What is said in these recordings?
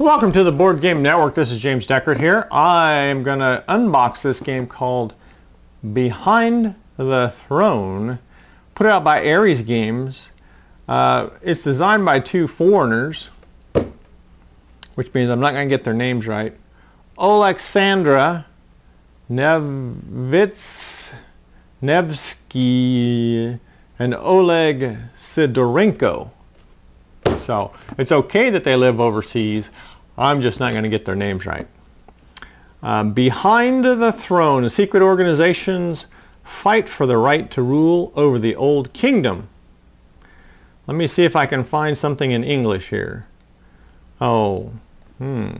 Welcome to the Board Game Network. This is James Deckard here. I'm going to unbox this game called Behind the Throne, put out by Ares Games. It's designed by two foreigners, which means I'm not going to get their names right. Oleksandr Nevskiy and Oleg Sidorenko. So it's okay that they live overseas. I'm just not going to get their names right. Behind the Throne, secret organizations fight for the right to rule over the old kingdom. Let me see if I can find something in English here. Behind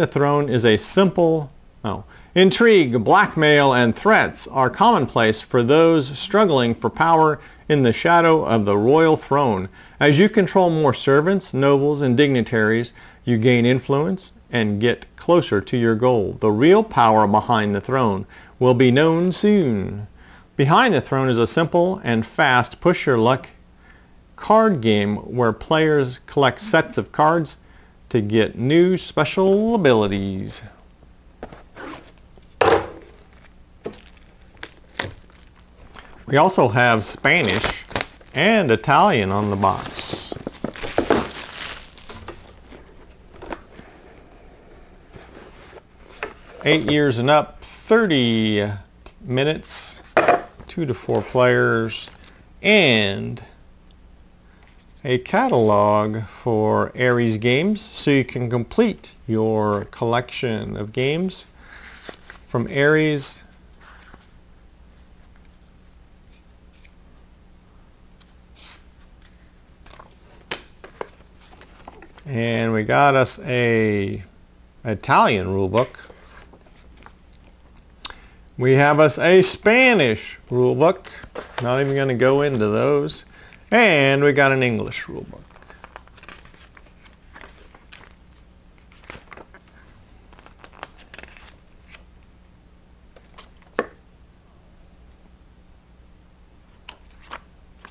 the Throne is a simple... Intrigue, blackmail, and threats are commonplace for those struggling for power in the shadow of the royal throne. As you control more servants, nobles, and dignitaries, you gain influence and get closer to your goal. The real power behind the throne will be known soon. Behind the Throne is a simple and fast push-your-luck card game where players collect sets of cards to get new special abilities. We also have Spanish and Italian on the box. $8 and up, 30 minutes, 2 to 4 players, and a catalog for Ares Games, so you can complete your collection of games from Ares. And we got us a Italian rulebook. We have us a Spanish rulebook. Not even going to go into those. And we got an English rulebook.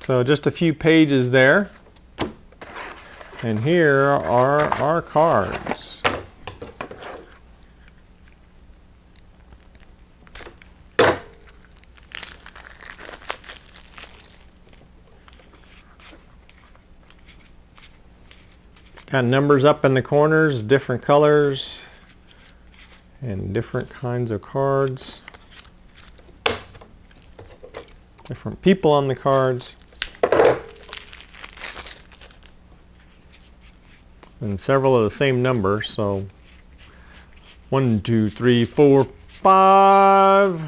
So just a few pages there. And here are our cards. Got numbers up in the corners, different colors, and different kinds of cards. Different people on the cards. And several of the same number, so 1, 2, 3, 4, 5.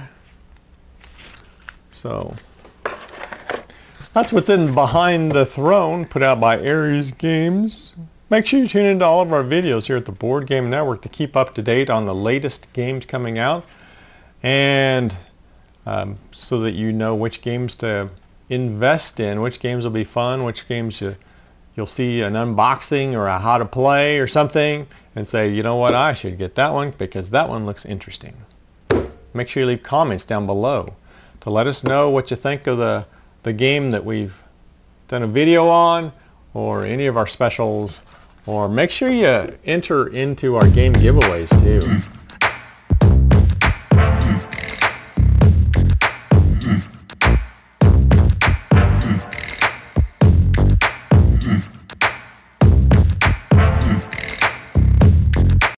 So that's what's in Behind the Throne, put out by Ares Games. Make sure you tune into all of our videos here at the Board Game Network to keep up to date on the latest games coming out, and so that you know which games to invest in, which games will be fun, which games you'll see an unboxing or a how to play or something and say, you know what, I should get that one because that one looks interesting. Make sure you leave comments down below to let us know what you think of the game that we've done a video on, or any of our specials, or make sure you enter into our game giveaways too.